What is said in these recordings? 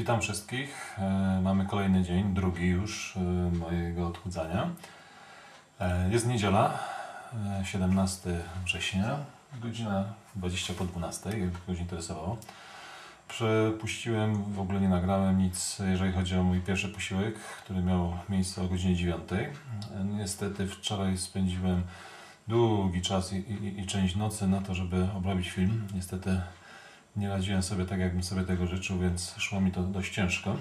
Witam wszystkich. Mamy kolejny dzień, drugi już mojego odchudzania. Jest niedziela, 17 września, godzina 20 po 12, jakby ktoś interesowało. Przepuściłem, w ogóle nie nagrałem nic, jeżeli chodzi o mój pierwszy posiłek, który miał miejsce o godzinie 9. Niestety wczoraj spędziłem długi czas i część nocy na to, żeby obrobić film. Niestety nie radziłem sobie tak, jakbym sobie tego życzył, więc szło mi to dość ciężko.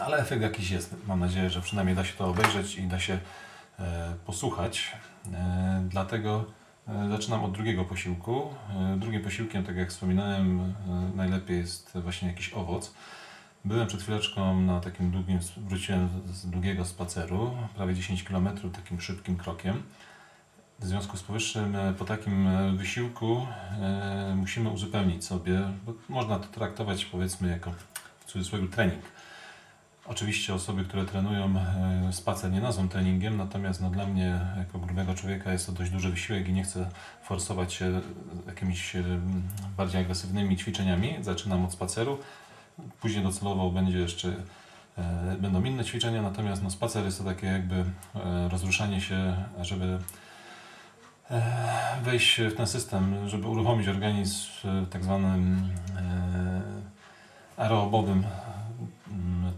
Ale efekt jakiś jest. Mam nadzieję, że przynajmniej da się to obejrzeć i da się posłuchać. Dlatego zaczynam od drugiego posiłku. Drugim posiłkiem, tak jak wspominałem, najlepiej jest właśnie jakiś owoc. Byłem przed chwileczką na takim długim, wróciłem z długiego spaceru, prawie 10 km, takim szybkim krokiem. W związku z powyższym, po takim wysiłku musimy uzupełnić sobie, bo można to traktować, powiedzmy, jako w cudzysłowie trening. Oczywiście osoby, które trenują spacer, nie nazwą treningiem, natomiast dla mnie, jako grubego człowieka, jest to dość duży wysiłek i nie chcę forsować się jakimiś bardziej agresywnymi ćwiczeniami. Zaczynam od spaceru, później docelowo będzie jeszcze... Będą inne ćwiczenia, natomiast spacer jest to takie jakby rozruszanie się, żeby wejść w ten system, żeby uruchomić organizm w tak zwanym aerobowym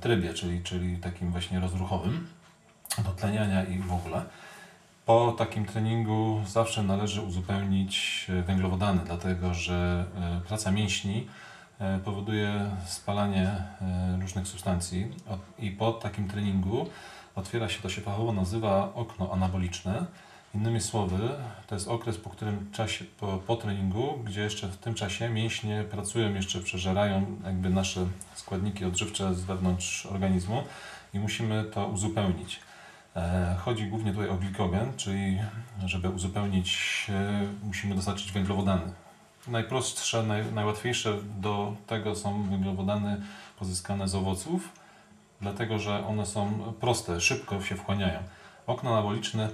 trybie, czyli takim właśnie rozruchowym, dotleniania i w ogóle. Po takim treningu zawsze należy uzupełnić węglowodany, dlatego że praca mięśni powoduje spalanie różnych substancji i po takim treningu otwiera się, to się fachowo nazywa okno anaboliczne. Innymi słowy, to jest okres, po którym czasie, po treningu, gdzie jeszcze w tym czasie mięśnie pracują, jeszcze przeżerają jakby nasze składniki odżywcze z wewnątrz organizmu i musimy to uzupełnić. Chodzi głównie tutaj o glikogen, czyli żeby uzupełnić, musimy dostarczyć węglowodany. Najprostsze, najłatwiejsze do tego są węglowodany pozyskane z owoców, dlatego że one są proste, szybko się wchłaniają. Okno anaboliczne,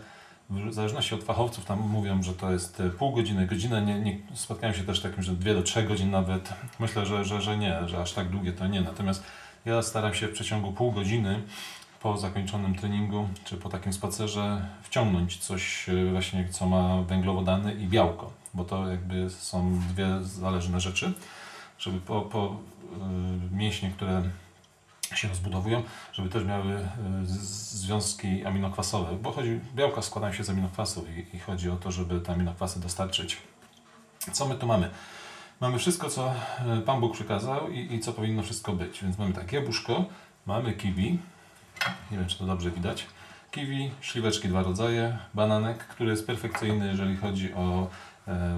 w zależności od fachowców, tam mówią, że to jest pół godziny, godzinę. Nie spotkałem się też takim, że 2 do 3 godzin nawet. Myślę, że nie, że aż tak długie to nie. Natomiast ja staram się w przeciągu pół godziny po zakończonym treningu, czy po takim spacerze wciągnąć coś właśnie, co ma węglowodany i białko, bo to jakby są dwie zależne rzeczy, żeby po mięśnie, które się rozbudowują, żeby też miały związki aminokwasowe, bo białka składają się z aminokwasów i chodzi o to, żeby te aminokwasy dostarczyć. Co my tu mamy? Mamy wszystko, co Pan Bóg przykazał i co powinno wszystko być, więc mamy tak, jabłuszko, mamy kiwi, nie wiem, czy to dobrze widać, kiwi, śliweczki, dwa rodzaje, bananek, który jest perfekcyjny, jeżeli chodzi o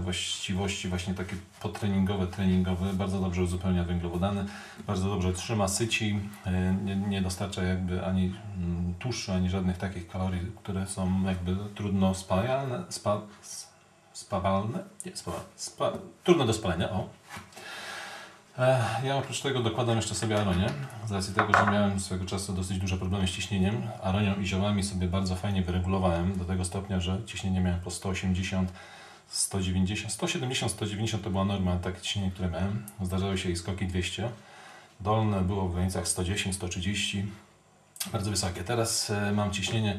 właściwości właśnie takie potreningowe, treningowe, bardzo dobrze uzupełnia węglowodany, bardzo dobrze trzyma, syci, nie dostarcza jakby ani tłuszczu, ani żadnych takich kalorii, które są jakby trudno spajalne, trudne do spalenia, o. Ja oprócz tego dokładam jeszcze sobie aronię, z racji tego, że miałem swego czasu dosyć duże problemy z ciśnieniem. Aronią i ziołami sobie bardzo fajnie wyregulowałem, do tego stopnia, że ciśnienie miałem po 180, 190, 170, 190 to była norma, takie ciśnienie, które miałem. Zdarzały się i skoki 200. Dolne było w granicach 110, 130. Bardzo wysokie. Teraz mam ciśnienie,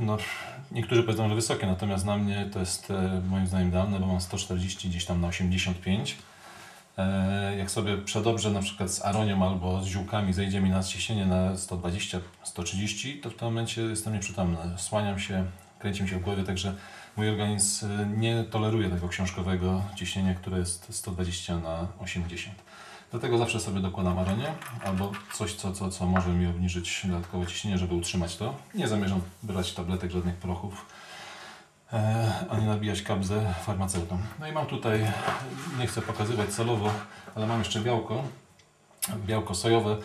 no niektórzy powiedzą, że wysokie, natomiast na mnie to jest moim zdaniem idealne, bo mam 140 gdzieś tam na 85. Jak sobie przedobrze na przykład z aronią albo z ziółkami zejdzie mi na ciśnienie na 120, 130, to w tym momencie jestem nieprzytomny. Słaniam się, kręci mi się w głowie, także mój organizm nie toleruje tego książkowego ciśnienia, które jest 120 na 80. Dlatego zawsze sobie dokładam aronię albo coś, co może mi obniżyć dodatkowo ciśnienie, żeby utrzymać to. Nie zamierzam brać tabletek, żadnych prochów, ani nabijać kabzę farmaceutom. No i mam tutaj, nie chcę pokazywać celowo, ale mam jeszcze białko sojowe.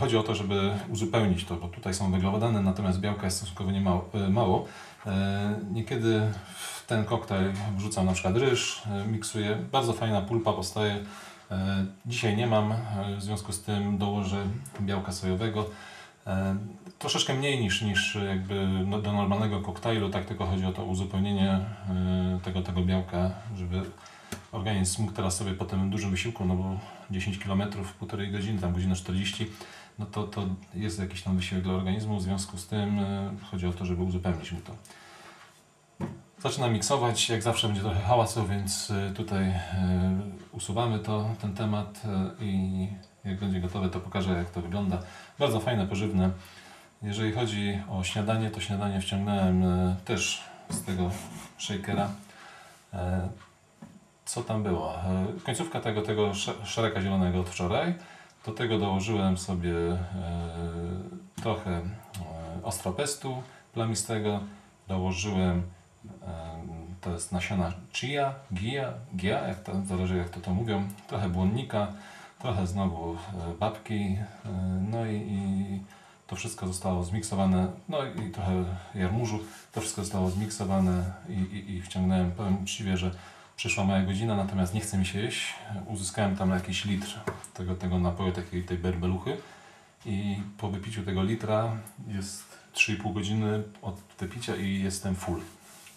Chodzi o to, żeby uzupełnić to, bo tutaj są węglowodany, natomiast białka jest stosunkowo mało. Niekiedy w ten koktajl wrzucam na przykład ryż, miksuję, bardzo fajna pulpa powstaje. Dzisiaj nie mam, w związku z tym dołożę białka sojowego. Troszeczkę mniej niż jakby do normalnego koktajlu, tak tylko chodzi o to uzupełnienie tego białka, żeby Organizm mógł teraz sobie po tym dużym wysiłku, no bo 10 km, 1,5 godziny, tam godzina 40, no to jest jakiś tam wysiłek dla organizmu, w związku z tym chodzi o to, żeby uzupełnić mu to. Zaczynam miksować, jak zawsze będzie trochę hałasu, więc tutaj usuwamy ten temat i jak będzie gotowe, to pokażę, jak to wygląda. Bardzo fajne, pożywne. Jeżeli chodzi o śniadanie, to śniadanie wciągnąłem też z tego shakera. Co tam było? Końcówka tego SZREKa zielonego od wczoraj. Do tego dołożyłem sobie trochę ostropestu plamistego. Dołożyłem, to jest nasiona chia, gia, jak to, zależy jak to mówią. Trochę błonnika, trochę znowu babki. No i to wszystko zostało zmiksowane. No i trochę jarmużu. To wszystko zostało zmiksowane i wciągnąłem. Powiem uczciwie, że przyszła moja godzina, natomiast nie chce mi się jeść. Uzyskałem tam jakiś litr tego napoju, tej berbeluchy. I po wypiciu tego litra jest 3,5 godziny od wypicia i jestem full.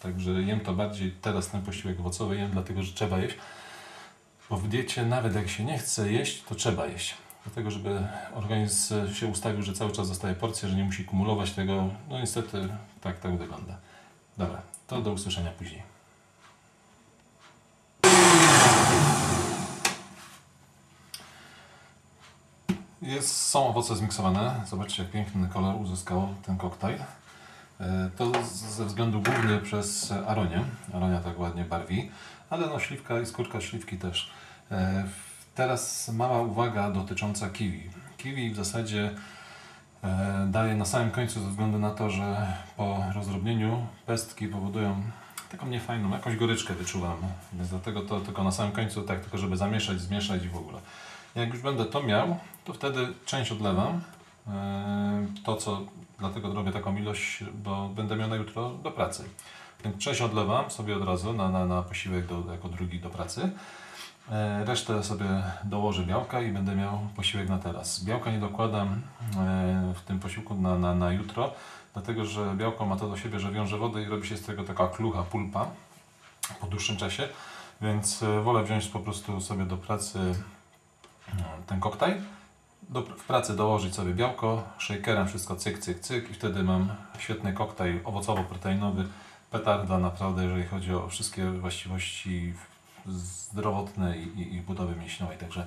Także jem to bardziej teraz, ten posiłek owocowy jem, dlatego że trzeba jeść. Bo w diecie, nawet jak się nie chce jeść, to trzeba jeść. Dlatego, żeby organizm się ustawił, że cały czas dostaje porcję, że nie musi kumulować tego. No niestety tak wygląda. Dobra, to do usłyszenia później. Są owoce zmiksowane. Zobaczcie, jak piękny kolor uzyskał ten koktajl. To ze względu głównie przez aronię. Aronia tak ładnie barwi, ale no śliwka i skórka śliwki też. Teraz mała uwaga dotycząca kiwi. Kiwi w zasadzie daje na samym końcu ze względu na to, że po rozdrobnieniu pestki powodują taką niefajną, jakąś goryczkę wyczuwam. Więc dlatego to tylko na samym końcu, tak tylko żeby zamieszać, zmieszać i w ogóle. Jak już będę to miał, to wtedy część odlewam. Dlatego robię taką ilość, bo będę miał na jutro do pracy. Więc część odlewam sobie od razu na posiłek jako drugi do pracy. Resztę sobie dołożę białka i będę miał posiłek na teraz. Białka nie dokładam w tym posiłku na jutro, dlatego że białko ma to do siebie, że wiąże wodę i robi się z tego taka klucha, pulpa po dłuższym czasie. Więc wolę wziąć po prostu sobie do pracy ten koktajl, w pracy dołożyć sobie białko, shakerem wszystko cyk, cyk, cyk i wtedy mam świetny koktajl owocowo-proteinowy, petarda naprawdę, jeżeli chodzi o wszystkie właściwości zdrowotne i budowy mięśniowej. Także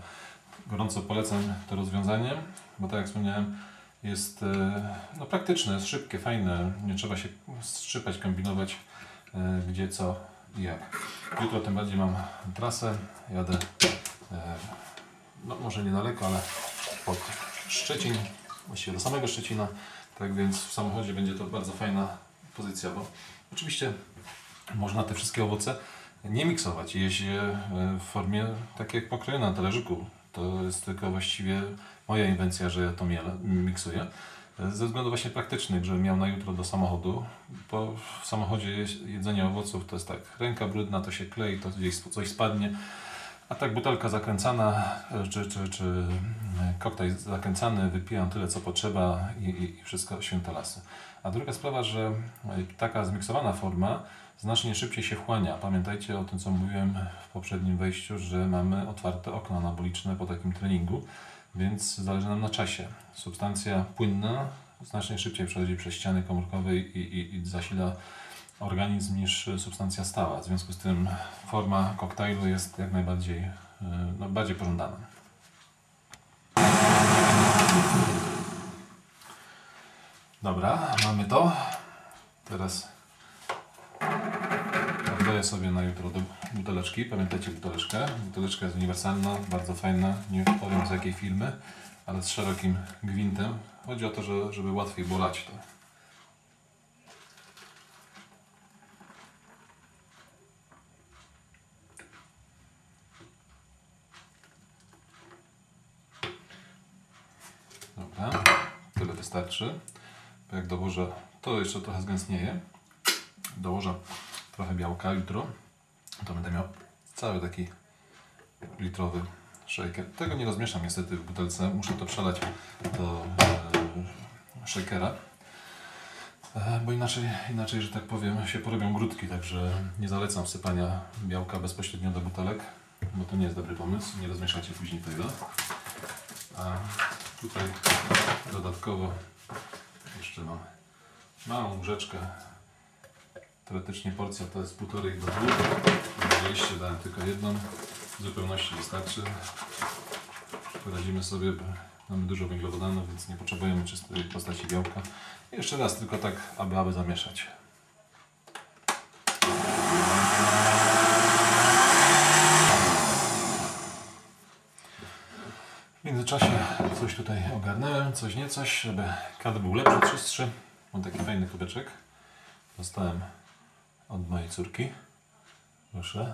gorąco polecam to rozwiązanie, bo tak jak wspomniałem, jest no, praktyczne, jest szybkie, fajne, nie trzeba się strzypać, kombinować gdzie, co i jak. Jutro tym bardziej mam trasę, jadę no może niedaleko, ale pod Szczecin, właściwie do samego Szczecina, tak więc w samochodzie będzie to bardzo fajna pozycja, bo oczywiście można te wszystkie owoce nie miksować, jeść je w formie takiej jak pokroju na talerzyku. To jest tylko właściwie moja inwencja, że ja to miksuję. Ze względów właśnie praktycznych, żebym miał na jutro do samochodu, bo w samochodzie jedzenie owoców to jest tak, ręka brudna, to się klei, to gdzieś coś spadnie. A tak butelka zakręcana, czy koktajl zakręcany, wypijam tyle co potrzeba i wszystko święte lasy. A druga sprawa, że taka zmiksowana forma znacznie szybciej się wchłania. Pamiętajcie o tym, co mówiłem w poprzednim wejściu, że mamy otwarte okno anaboliczne po takim treningu, więc zależy nam na czasie. Substancja płynna znacznie szybciej przechodzi przez ściany komórkowe i zasila organizm niż substancja stała. W związku z tym forma koktajlu jest jak najbardziej no, bardziej pożądana. Dobra, mamy to. Teraz oddaję sobie na jutro do buteleczki. Pamiętajcie buteleczkę. Buteleczka jest uniwersalna, bardzo fajna. Nie powiem z jakiej firmy, ale z szerokim gwintem. Chodzi o to, żeby łatwiej było lać to. Tyle wystarczy, bo jak dołożę, to jeszcze trochę zgęstnieje, dołożę trochę białka jutro, to będę miał cały taki litrowy shaker. Tego nie rozmieszam niestety w butelce, muszę to przelać do shakera. bo inaczej, że tak powiem, się porobią grudki, także nie zalecam wsypania białka bezpośrednio do butelek, bo to nie jest dobry pomysł, nie rozmieszacie później tego. A tutaj dodatkowo jeszcze mamy małą łyżeczkę, teoretycznie porcja to jest 1,5 do 2, widzieliście, dałem tylko jedną, w zupełności wystarczy. Poradzimy sobie, bo mamy dużo węglowodanów, więc nie potrzebujemy czystej postaci białka. I jeszcze raz tylko tak, aby zamieszać. W międzyczasie coś tutaj ogarnąłem, coś nie coś, żeby kadr był lepszy, czystszy. Mam taki fajny kubeczek. Dostałem od mojej córki. Proszę.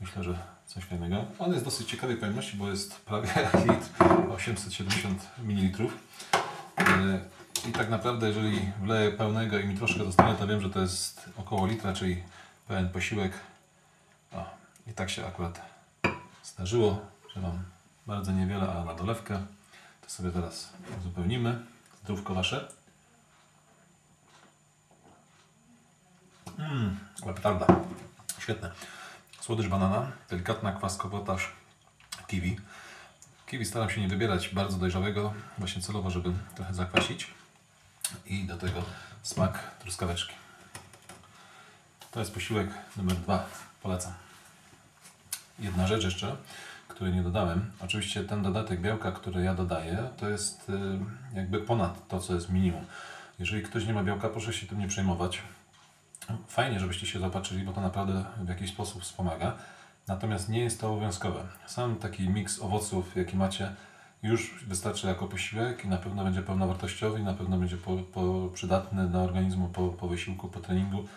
Myślę, że coś fajnego. On jest dosyć ciekawej pojemności, bo jest prawie litr, 870 ml. I tak naprawdę, jeżeli wleję pełnego i mi troszkę zostanie, to wiem, że to jest około litra, czyli pełen posiłek. O, i tak się akurat zdarzyło, że mam bardzo niewiele, ale na dolewkę. To sobie teraz uzupełnimy. Zdrówko wasze. Ale petarda. Świetne. Słodycz banana, delikatna kwaskowata kiwi. Kiwi staram się nie wybierać bardzo dojrzałego, właśnie celowo, żeby trochę zakwasić. I do tego smak truskaweczki. To jest posiłek numer 2. Polecam. Jedna rzecz jeszcze, której nie dodałem. Oczywiście ten dodatek białka, który ja dodaję, to jest jakby ponad to, co jest minimum. Jeżeli ktoś nie ma białka, proszę się tym nie przejmować. Fajnie, żebyście się zaopatrzyli, bo to naprawdę w jakiś sposób wspomaga. Natomiast nie jest to obowiązkowe. Sam taki miks owoców, jaki macie, już wystarczy jako posiłek i na pewno będzie pełnowartościowy i na pewno będzie przydatny dla organizmu po wysiłku, po treningu,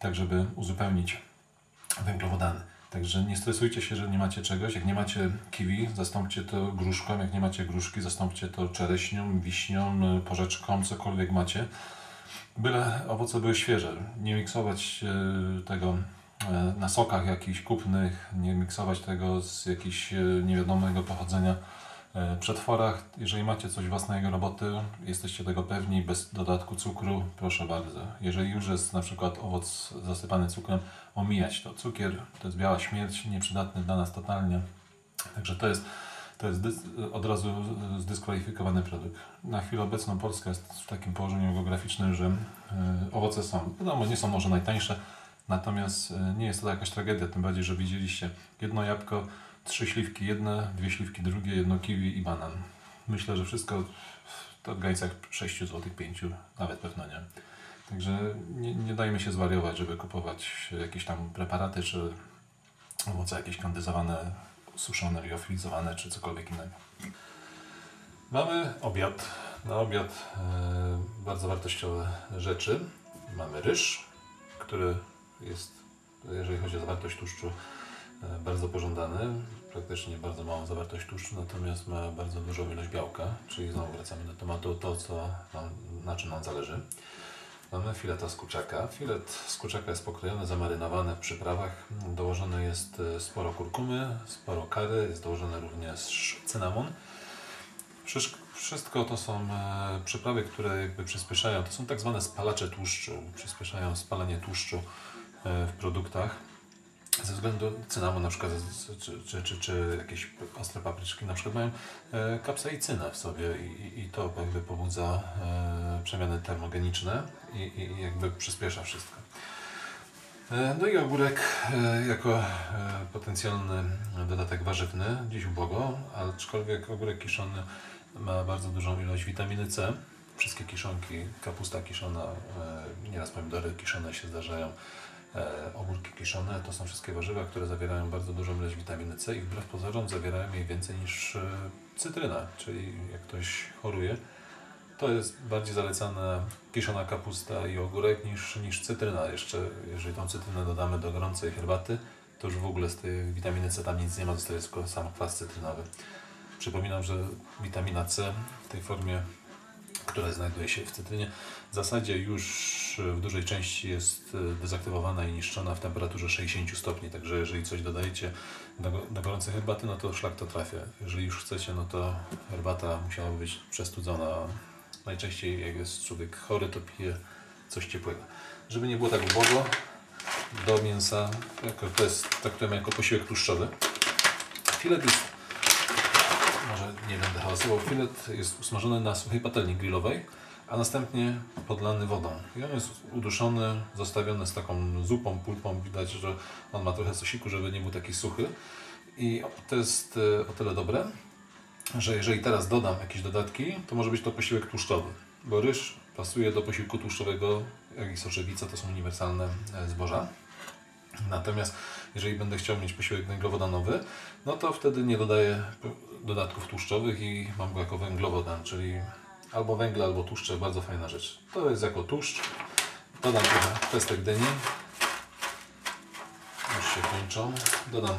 tak żeby uzupełnić węglowodany. Także nie stresujcie się, że nie macie czegoś. Jak nie macie kiwi, zastąpcie to gruszką. Jak nie macie gruszki, zastąpcie to czereśnią, wiśnią, porzeczką, cokolwiek macie. Byle owoce były świeże, nie miksować tego na sokach jakichś kupnych, nie miksować tego z jakichś niewiadomego pochodzenia przetworach. Jeżeli macie coś własnego roboty, jesteście tego pewni, bez dodatku cukru, proszę bardzo. Jeżeli już jest na przykład owoc zasypany cukrem, omijać to. Cukier to jest biała śmierć, nieprzydatny dla nas totalnie, także to jest od razu zdyskwalifikowany produkt. Na chwilę obecną Polska jest w takim położeniu geograficznym, że owoce są, wiadomo, nie są może najtańsze, natomiast nie jest to jakaś tragedia, tym bardziej, że widzieliście jedno jabłko, 3 śliwki jedne, 2 śliwki drugie, jedno kiwi i banan. Myślę, że wszystko to w granicach 6 zł, 5, nawet pewno nie. Także nie dajmy się zwariować, żeby kupować jakieś tam preparaty, czy owoce jakieś kondensowane, suszone, liofilizowane, czy cokolwiek innego. Mamy obiad. Na obiad bardzo wartościowe rzeczy. Mamy ryż, który jest, jeżeli chodzi o zawartość tłuszczu, bardzo pożądany. Praktycznie bardzo małą zawartość tłuszczu, natomiast ma bardzo dużą ilość białka, czyli znowu wracamy do tematu, to co nam, na czym nam zależy. Mamy fileta z kurczaka. Filet z kurczaka jest pokrojony, zamarynowany w przyprawach. Dołożone jest sporo kurkumy, sporo curry, jest dołożony również cynamon. Wszystko to są przyprawy, które jakby przyspieszają, to są tak zwane spalacze tłuszczu, przyspieszają spalenie tłuszczu w produktach. Ze względu cynamon na przykład, czy jakieś ostre papryczki na przykład mają kapsaicynę w sobie i to jakby pobudza przemiany termogeniczne i jakby przyspiesza wszystko. No i ogórek jako potencjalny dodatek warzywny, dziś ubogo, aczkolwiek ogórek kiszony ma bardzo dużą ilość witaminy C. Wszystkie kiszonki, kapusta kiszona, nieraz pomidory kiszone się zdarzają. Ogórki kiszone to są wszystkie warzywa, które zawierają bardzo dużą ilość witaminy C i wbrew pozorom zawierają jej więcej niż cytryna, czyli jak ktoś choruje, to jest bardziej zalecana kiszona kapusta i ogórek niż cytryna. Jeszcze jeżeli tą cytrynę dodamy do gorącej herbaty, to już w ogóle z tej witaminy C tam nic nie ma, zostaje tylko sam kwas cytrynowy. Przypominam, że witamina C w tej formie, która znajduje się w cytrynie, w zasadzie już w dużej części jest dezaktywowana i niszczona w temperaturze 60 stopni, także jeżeli coś dodajecie do gorącej herbaty, no to szlak to trafia. Jeżeli już chcecie, no to herbata musiała być przestudzona Najczęściej jak jest człowiek chory, to pije coś ciepłego. Żeby nie było tak ubogo, do mięsa, to jest, traktujemy jako posiłek tłuszczowy. Filet jest, może nie będę hałasował, filet jest usmażony na suchej patelni grillowej, a następnie podlany wodą. I on jest uduszony, zostawiony z taką zupą, pulpą. Widać, że on ma trochę sosiku, żeby nie był taki suchy. I to jest o tyle dobre, że jeżeli teraz dodam jakieś dodatki, to może być to posiłek tłuszczowy, bo ryż pasuje do posiłku tłuszczowego, jak i soczewica, to są uniwersalne zboża. Natomiast jeżeli będę chciał mieć posiłek węglowodanowy, no to wtedy nie dodaję dodatków tłuszczowych i mam go jako węglowodan, czyli albo węgle, albo tłuszcze, bardzo fajna rzecz. To jest jako tłuszcz. Dodam trochę pestek dyni. Już się kończą. Dodam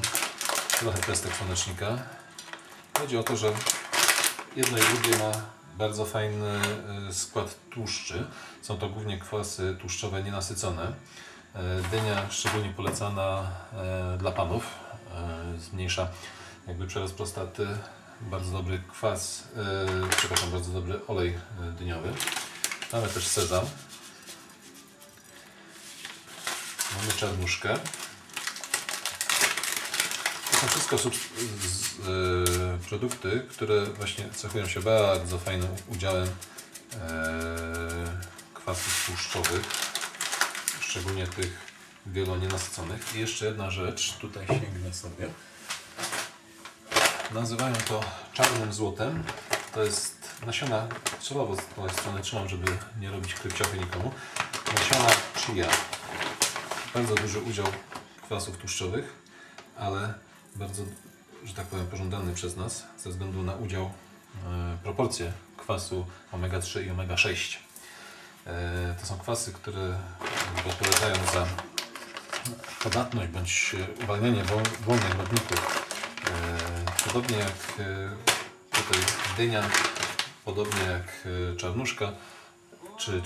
trochę pestek słonecznika. Chodzi o to, że jedno i drugie ma bardzo fajny skład tłuszczy. Są to głównie kwasy tłuszczowe nienasycone. Dynia szczególnie polecana dla panów. Zmniejsza jakby przerost prostaty. Bardzo dobry kwas, przepraszam, bardzo dobry olej dyniowy. Mamy też sezam. Mamy czarnuszkę. To są wszystko produkty, które właśnie cechują się bardzo fajnym udziałem kwasów tłuszczowych, szczególnie tych wielonienasyconych. I jeszcze jedna rzecz, tutaj sięgnę sobie. Nazywają to czarnym złotem. To jest nasiona, celowo z tej strony trzymam, żeby nie robić krypciochy nikomu. Nasiona chia. Bardzo duży udział kwasów tłuszczowych, ale bardzo, że tak powiem, pożądany przez nas ze względu na udział, proporcje kwasu omega-3 i omega-6. To są kwasy, które odpowiadają za podatność bądź uwalnianie wolnych rodników. Podobnie jak tutaj dynia, podobnie jak czarnuszka czy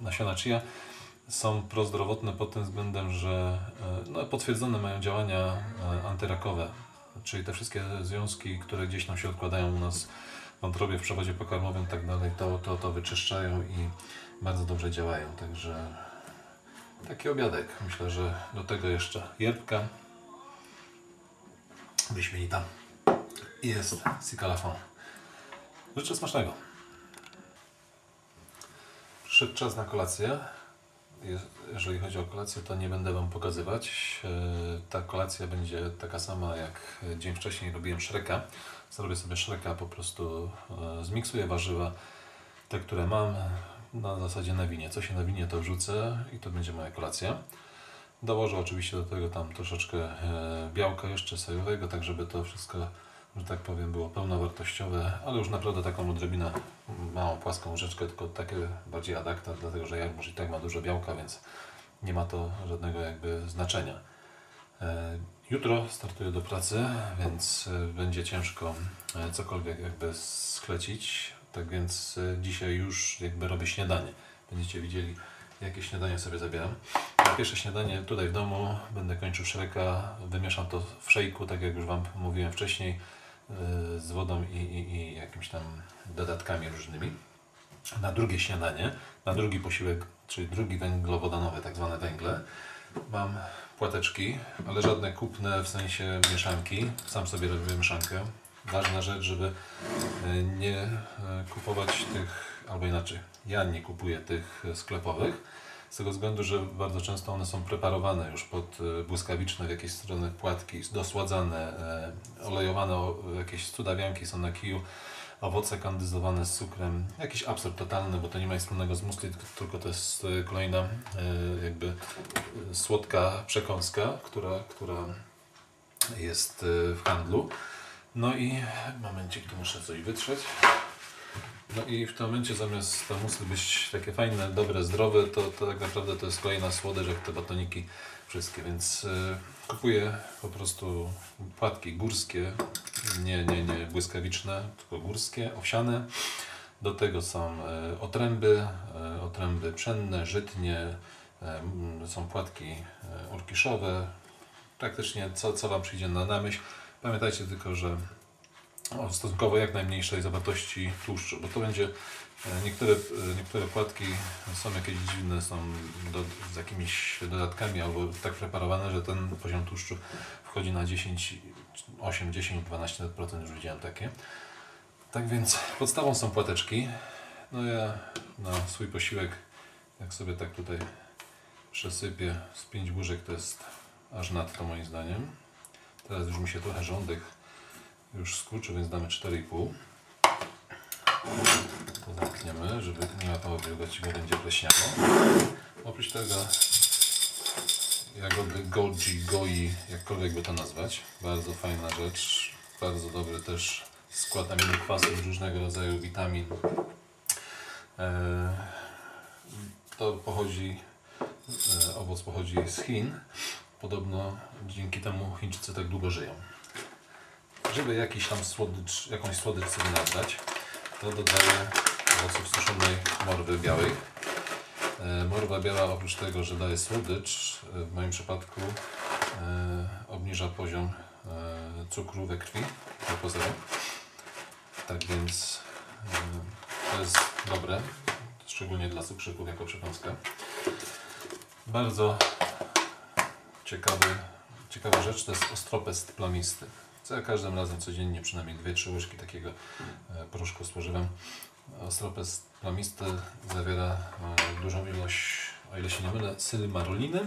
nasiona chia są prozdrowotne pod tym względem, że no, potwierdzone mają działania antyrakowe, czyli te wszystkie związki, które gdzieś tam się odkładają u nas w wątrobie, w przewodzie pokarmowym i tak dalej, to wyczyszczają i bardzo dobrze działają. Także taki obiadek, myślę, że do tego jeszcze jęczmień. Wyśmienita. I jest Sicalafon. Życzę smacznego. Przyszedł czas na kolację. Jeżeli chodzi o kolację, to nie będę Wam pokazywać. Ta kolacja będzie taka sama jak dzień wcześniej robiłem SZREKa. Zrobię sobie SZREKa, po prostu zmiksuję warzywa, te które mam, na zasadzie na winie. Co się na winie, to wrzucę i to będzie moja kolacja. Dołożę oczywiście do tego tam troszeczkę białka jeszcze sojowego, tak żeby to wszystko, że tak powiem, było pełnowartościowe, ale już naprawdę taką odrobinę, małą, płaską łyżeczkę, tylko takie bardziej ad acta, dlatego że jarmuż i tak ma dużo białka, więc nie ma to żadnego jakby znaczenia. Jutro startuję do pracy, więc będzie ciężko cokolwiek jakby sklecić, tak więc dzisiaj już jakby robię śniadanie. Będziecie widzieli, jakie śniadanie sobie zabieram. Na pierwsze śniadanie tutaj w domu będę kończył SZREKa, wymieszam to w szejku, tak jak już Wam mówiłem wcześniej, z wodą i jakimiś tam dodatkami różnymi. Na drugie śniadanie, na drugi posiłek, czyli drugi węglowodanowy, tak zwane węgle, mam płateczki, ale żadne kupne w sensie mieszanki. Sam sobie robię mieszankę. Ważna rzecz, żeby nie kupować tych, albo inaczej, ja nie kupuję tych sklepowych, z tego względu, że bardzo często one są preparowane już pod błyskawiczne w jakieś strony płatki, dosładzane, olejowane, jakieś cudawianki są na kiju, owoce kandyzowane z cukrem, jakiś absurd totalny, bo to nie ma nic wspólnego z muesli, tylko to jest kolejna jakby słodka przekąska, która jest w handlu. No i momencik, tu muszę coś wytrzeć. No i w tym momencie zamiast te musli być takie fajne, dobre, zdrowe, to tak naprawdę to jest kolejna słodycz, jak te batoniki wszystkie, więc kupuję po prostu płatki górskie, nie błyskawiczne, tylko górskie, owsiane. Do tego są otręby pszenne, żytnie, są płatki orkiszowe, praktycznie co Wam przyjdzie na myśl. Pamiętajcie tylko, że stosunkowo jak najmniejszej zawartości tłuszczu, bo to będzie, niektóre płatki są jakieś dziwne, są z jakimiś dodatkami albo tak preparowane, że ten poziom tłuszczu wchodzi na 10, 8, 10, 12%, już widziałem takie. Tak więc podstawą są płateczki. No ja na swój posiłek, jak sobie tak tutaj przesypię z 5 burzek, to jest aż nadto moim zdaniem. Teraz już mi się trochę żołądek już skurczy, więc damy 4,5. To zamkniemy, żeby nie łapało wilgoci, bo będzie pleśniało. Oprócz tego jagody goji, goi, jakkolwiek by to nazwać. Bardzo fajna rzecz, bardzo dobry też skład aminokwasów, różnego rodzaju witamin. To pochodzi, owoc pochodzi z Chin. Podobno dzięki temu Chińczycy tak długo żyją. Żeby jakiś tam jakąś słodycz sobie nadać, to dodaję owoców suszonej morwy białej. Morwa biała, oprócz tego, że daje słodycz, w moim przypadku obniża poziom cukru we krwi do 0. Tak więc to jest dobre, szczególnie dla cukrzyków jako przekąska. Bardzo ciekawa rzecz to jest ostropest plamisty. Za każdym razem codziennie przynajmniej 2-3 łyżki takiego proszku spożywam. Ostropest plamisty zawiera dużą ilość, o ile się nie mylę, sylimaroliny,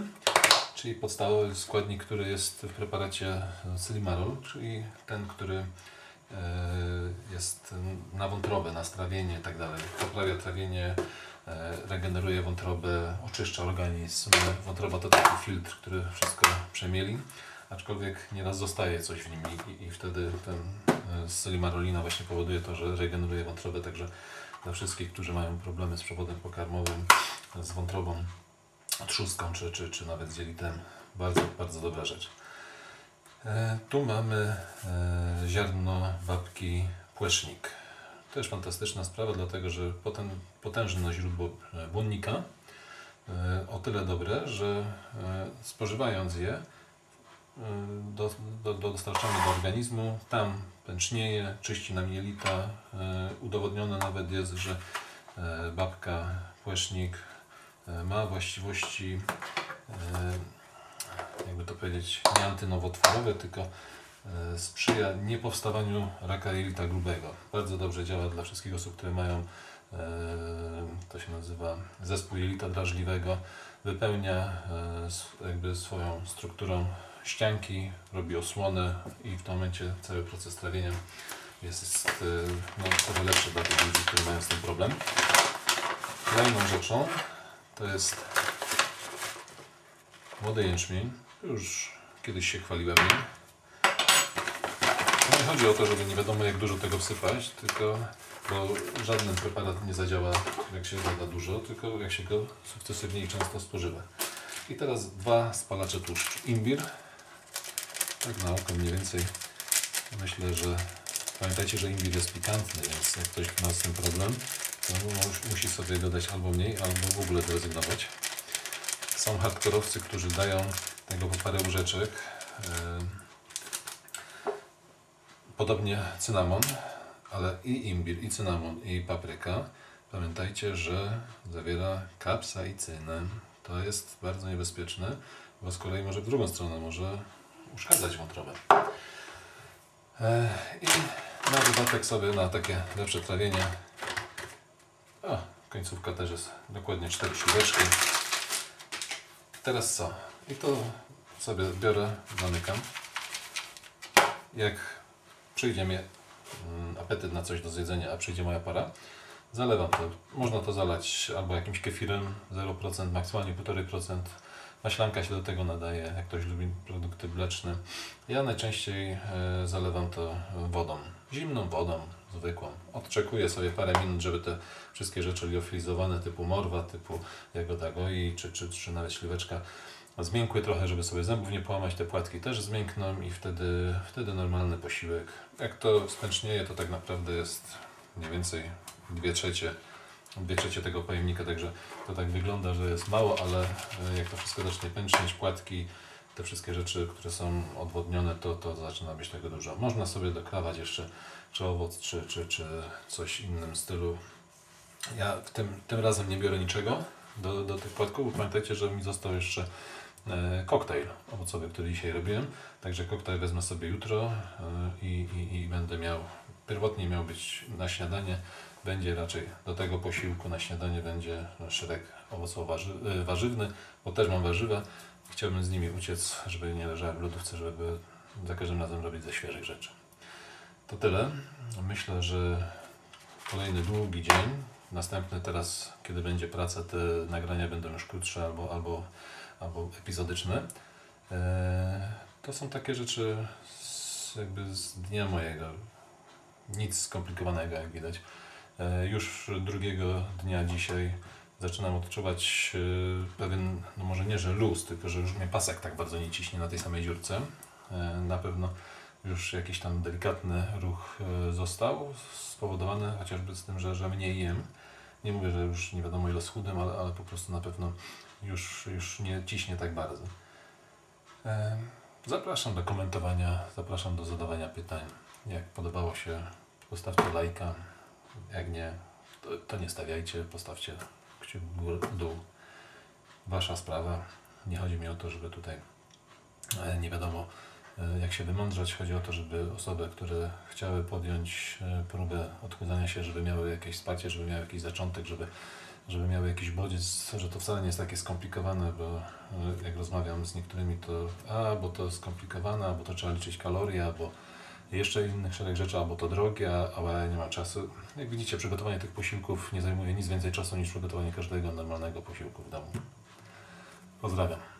czyli podstawowy składnik, który jest w preparacie sylimarol, czyli ten, który jest na wątrobę, na strawienie i tak dalej. Poprawia trawienie, regeneruje wątrobę, oczyszcza organizm. Wątroba to taki filtr, który wszystko przemieli, aczkolwiek nieraz zostaje coś w nim i wtedy ten sylimarolina właśnie powoduje to, że regeneruje wątrobę. Także dla wszystkich, którzy mają problemy z przewodem pokarmowym, z wątrobą, trzustką czy nawet z jelitem, bardzo, bardzo dobra rzecz. Tu mamy ziarno babki płecznik. Też fantastyczna sprawa, dlatego że potężne źródło błonnika, o tyle dobre, że spożywając je dostarczamy do organizmu, tam pęcznieje, czyści nam jelita. Udowodnione nawet jest, że babka płecznik ma właściwości, jakby to powiedzieć, nie antynowotworowe, tylko sprzyja niepowstawaniu raka jelita grubego. Bardzo dobrze działa dla wszystkich osób, które mają, to się nazywa zespół jelita drażliwego. Wypełnia jakby swoją strukturą ścianki, robi osłonę i w tym momencie cały proces trawienia jest coraz lepszy dla tych ludzi, którzy mają z tym problem. Kolejną rzeczą to jest młody jęczmień. Już kiedyś się chwaliłem nim. Nie chodzi o to, żeby nie wiadomo jak dużo tego wsypać, tylko bo żaden preparat nie zadziała jak się doda dużo, tylko jak się go sukcesywnie i często spożywa. I teraz dwa spalacze tłuszczu. Imbir, tak na oko mniej więcej. Myślę, że pamiętajcie, że imbir jest pikantny, więc jak ktoś ma z tym problem, to musi sobie dodać albo mniej, albo w ogóle zrezygnować. Są hardkorowcy, którzy dają tego po parę łyżeczek. Podobnie cynamon, ale i imbir, i cynamon, i papryka. Pamiętajcie, że zawiera kapsaicynę. To jest bardzo niebezpieczne, bo z kolei może w drugą stronę może uszkadzać wątrobę. I na dodatek sobie na takie lepsze trawienie, końcówka też jest dokładnie 4 siłeczki. Teraz co? I to sobie biorę, zamykam. Jak przyjdzie mi apetyt na coś do zjedzenia, a przyjdzie moja para, zalewam to. Można to zalać albo jakimś kefirem 0%, maksymalnie 1,5%. Maślanka się do tego nadaje, jak ktoś lubi produkty mleczne. Ja najczęściej zalewam to wodą. Zimną wodą, zwykłą. Odczekuję sobie parę minut, żeby te wszystkie rzeczy liofilizowane typu morwa, typu jagoda goi czy nawet śliweczka zmiękły trochę, żeby sobie zębów nie połamać. Te płatki też zmiękną i wtedy normalny posiłek. Jak to spęcznieje, to tak naprawdę jest mniej więcej 2/3 tego pojemnika, także to tak wygląda, że jest mało, ale jak to wszystko zacznie pęcznieć, płatki te wszystkie rzeczy, które są odwodnione, to zaczyna być tego dużo. Można sobie doklawać jeszcze czy owoc, czy coś innym stylu. Ja tym razem nie biorę niczego do tych płatków, bo pamiętajcie, że mi został jeszcze koktajl owocowy, który dzisiaj robiłem. Także koktajl wezmę sobie jutro i będę miał, pierwotnie miał być na śniadanie, będzie raczej do tego posiłku na śniadanie będzie szereg owocowo-warzywny, bo też mam warzywa. Chciałbym z nimi uciec, żeby nie leżały w lodówce, żeby za każdym razem robić ze świeżych rzeczy. To tyle. Myślę, że kolejny długi dzień. Następny teraz, kiedy będzie praca, te nagrania będą już krótsze albo epizodyczne. To są takie rzeczy z dnia mojego. Nic skomplikowanego, jak widać. Już drugiego dnia dzisiaj zaczynam odczuwać pewien, no może nie, że luz, tylko że już mnie pasek tak bardzo nie ciśnie na tej samej dziurce. Na pewno już jakiś tam delikatny ruch został spowodowany chociażby z tym, że mniej jem. Nie mówię, że już nie wiadomo ile schudłem, ale po prostu na pewno już nie ciśnie tak bardzo. Zapraszam do komentowania, zapraszam do zadawania pytań. Jak podobało się, postawcie lajka. Jak nie, to nie stawiajcie, postawcie kciuk w górę, w dół. Wasza sprawa. Nie chodzi mi o to, żeby tutaj nie wiadomo jak się wymądrzać. Chodzi o to, żeby osoby, które chciały podjąć próbę odchudzania się, żeby miały jakieś wsparcie, żeby miały jakiś zaczątek, żeby miały jakiś bodziec, że to wcale nie jest takie skomplikowane, bo jak rozmawiam z niektórymi, to bo to skomplikowane, albo to trzeba liczyć kalorie, albo jeszcze innych szereg rzeczy, albo to drogie, ale nie ma czasu. Jak widzicie, przygotowanie tych posiłków nie zajmuje nic więcej czasu niż przygotowanie każdego normalnego posiłku w domu. Pozdrawiam.